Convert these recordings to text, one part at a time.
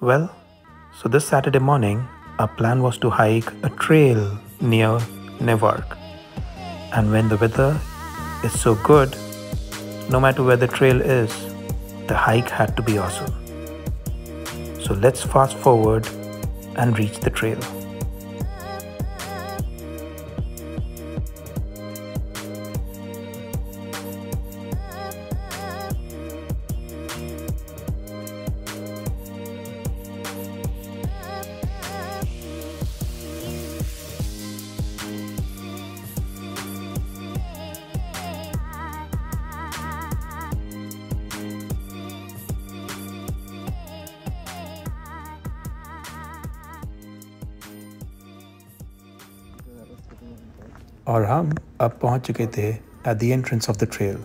Well, so this Saturday morning, our plan was to hike a trail near Newark. And when the weather is so good, no matter where the trail is, the hike had to be awesome. So let's fast forward and reach the trail. और हम अब पहुंच चुके थे at the entrance of the trail,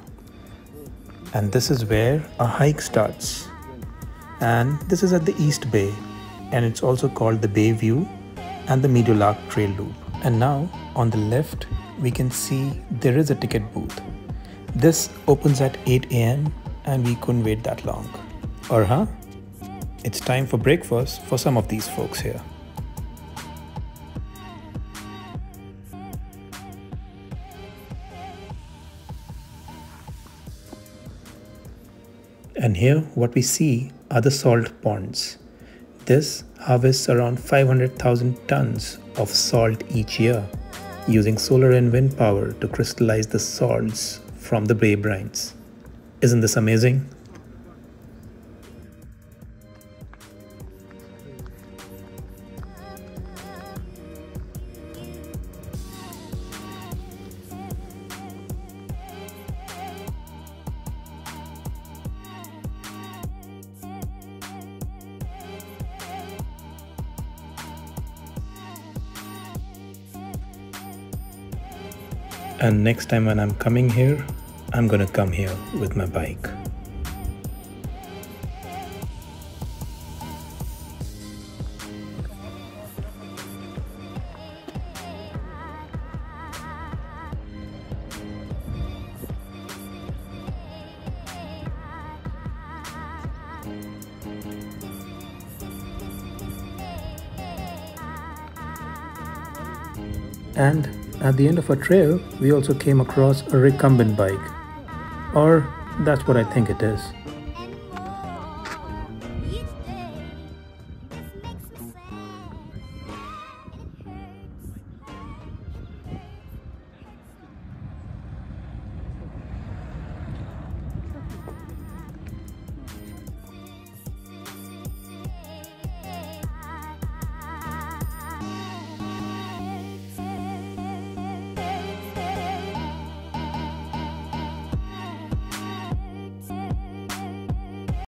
and this is where a hike starts, and this is at the East Bay, and it's also called the Bayview and the Meadowlark trail loop. And now on the left we can see there is a ticket booth. This opens at 8 AM and we couldn't wait that long. Or huh? It's time for breakfast for some of these folks here. And here what we see are the salt ponds. This harvests around 500,000 tons of salt each year, using solar and wind power to crystallize the salts from the bay brines. Isn't this amazing? And next time when I'm coming here, I'm gonna come here with my bike. And at the end of our trail, we also came across a recumbent bike, or that's what I think it is.